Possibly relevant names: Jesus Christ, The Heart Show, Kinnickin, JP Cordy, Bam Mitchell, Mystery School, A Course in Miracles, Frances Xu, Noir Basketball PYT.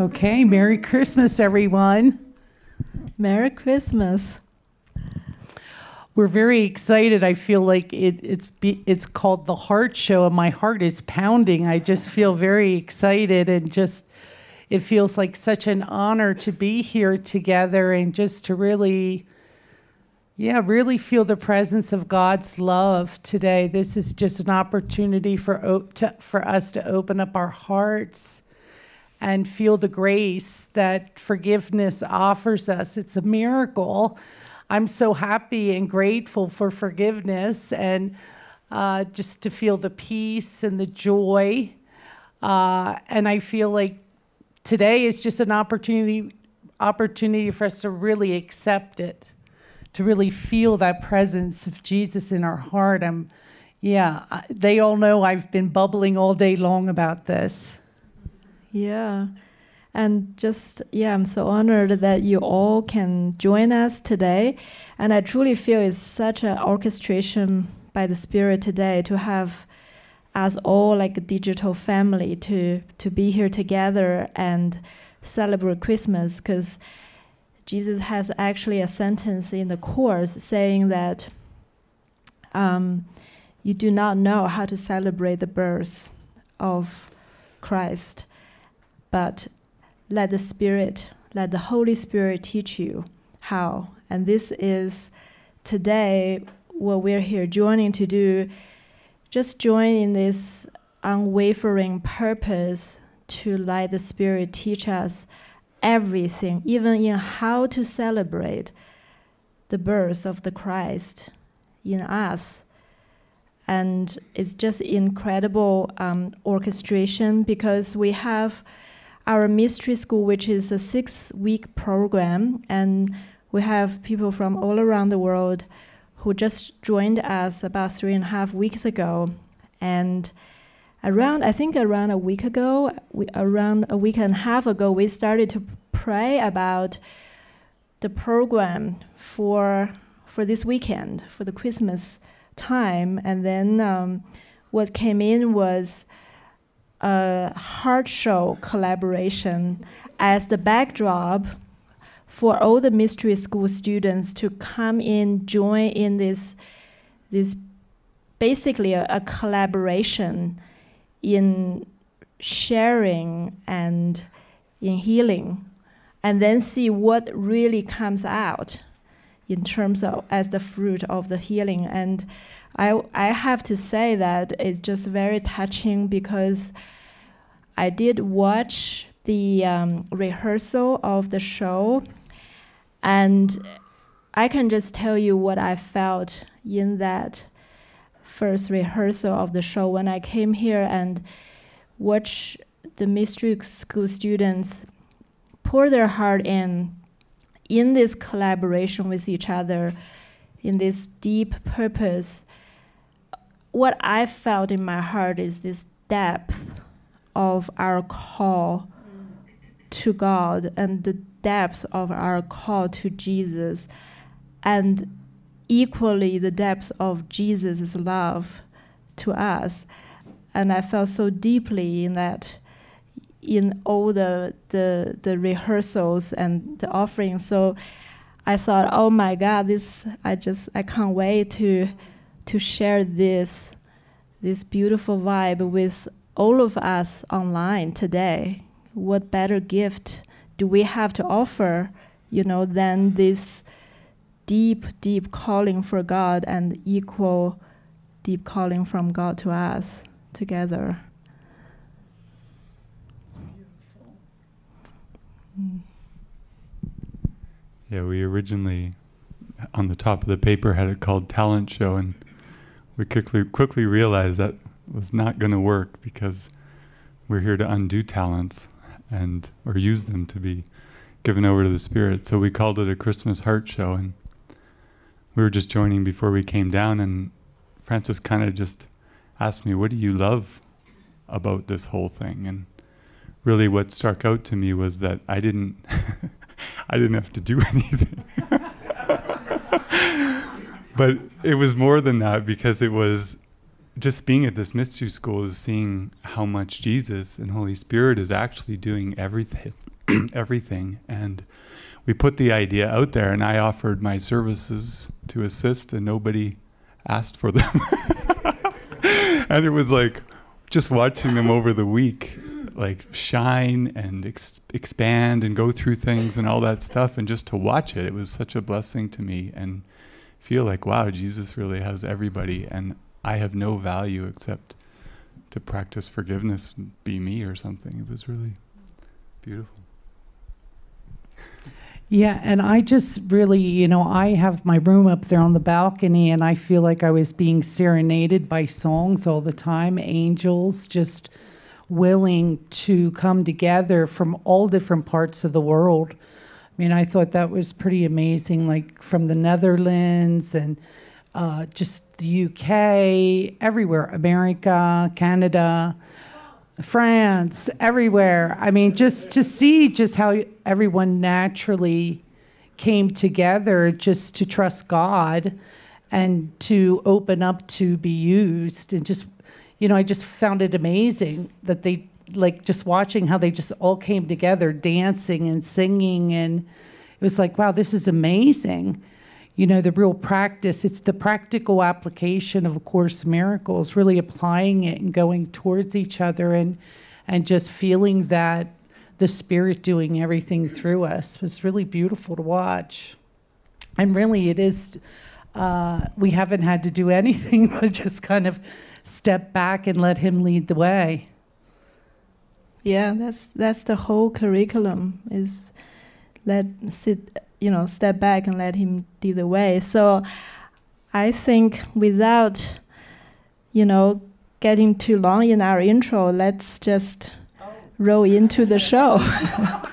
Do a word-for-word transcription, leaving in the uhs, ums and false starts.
Okay, Merry Christmas, everyone. Merry Christmas. We're very excited. I feel like it, it's be, it's called The Heart Show, and my heart is pounding. I just feel very excited, and just it feels like such an honor to be here together and just to really, yeah, really feel the presence of God's love today. This is just an opportunity for, to, for us to open up our hearts and feel the grace that forgiveness offers us. It's a miracle. I'm so happy and grateful for forgiveness, and uh, just to feel the peace and the joy. Uh, and I feel like today is just an opportunity, opportunity for us to really accept it, to really feel that presence of Jesus in our heart. I'm, yeah, they all know I've been bubbling all day long about this. Yeah, and just, yeah, I'm so honored that you all can join us today. And I truly feel it's such an orchestration by the Spirit today to have us all like a digital family to, to be here together and celebrate Christmas, because Jesus has actually a sentence in the Course saying that um, you do not know how to celebrate the birth of Christ. But let the Spirit, let the Holy Spirit teach you how. And this is today what we're here joining to do. Just join in this unwavering purpose to let the Spirit teach us everything, even in how to celebrate the birth of the Christ in us. And it's just incredible um, orchestration, because we have our Mystery School, which is a six-week program, and we have people from all around the world who just joined us about three and a half weeks ago. And around, I think around a week ago, we, around a week and a half ago, we started to pray about the program for, for this weekend, for the Christmas time. And then um, what came in was a Heart Show collaboration as the backdrop for all the Mystery School students to come in, join in this, this basically a, a collaboration in sharing and in healing, and then see what really comes out in terms of as the fruit of the healing. And I, I have to say that it's just very touching, because I did watch the um, rehearsal of the show, and I can just tell you what I felt in that first rehearsal of the show. When I came here and watched the Mystery School students pour their heart in, in this collaboration with each other, in this deep purpose, what I felt in my heart is this depth of our call to God and the depth of our call to Jesus, and equally the depth of Jesus' love to us. And I felt so deeply in that, in all the, the, the rehearsals and the offerings. So I thought, oh my God, this, I just, I can't wait to, to share this, this beautiful vibe with all of us online today. What better gift do we have to offer, you know, than this deep, deep calling for God and equal deep calling from God to us together. Mm. Yeah, we originally, on the top of the paper, had it called Talent Show, and we quickly, quickly realized that was not going to work, because we're here to undo talents and or use them to be given over to the Spirit. So we called it a Christmas Heart Show, and we were just joining before we came down, and Frances kind of just asked me, what do you love about this whole thing. And really what struck out to me was that I didn't, I didn't have to do anything. But it was more than that, because it was just being at this mystery school is seeing how much Jesus and Holy Spirit is actually doing everything, everything. And we put the idea out there, and I offered my services to assist, and nobody asked for them. And it was like just watching them over the week, like shine and ex expand and go through things and all that stuff. And just to watch it, it was such a blessing to me, and feel like, wow, Jesus really has everybody, and I have no value except to practice forgiveness and be me or something. It was really beautiful. Yeah, and I just really, you know, I have my room up there on the balcony, and I feel like I was being serenaded by songs all the time, angels just willing to come together from all different parts of the world. I mean, I thought that was pretty amazing, like from the Netherlands and uh, just the U K, everywhere, America, Canada, France, everywhere. I mean, just to see just how everyone naturally came together just to trust God and to open up to be used. And just, you know, I just found it amazing that they, like, just watching how they just all came together, dancing and singing. And it was like, wow, this is amazing. You know, the real practice, it's the practical application of A Course in Miracles, really applying it and going towards each other, and, and just feeling that the Spirit doing everything through us was really beautiful to watch. And really it is, uh, we haven't had to do anything but just kind of step back and let Him lead the way. Yeah, that's that's the whole curriculum, is let sit, you know, step back and let Him lead the way. So I think without, you know, getting too long in our intro, let's just roll into the show.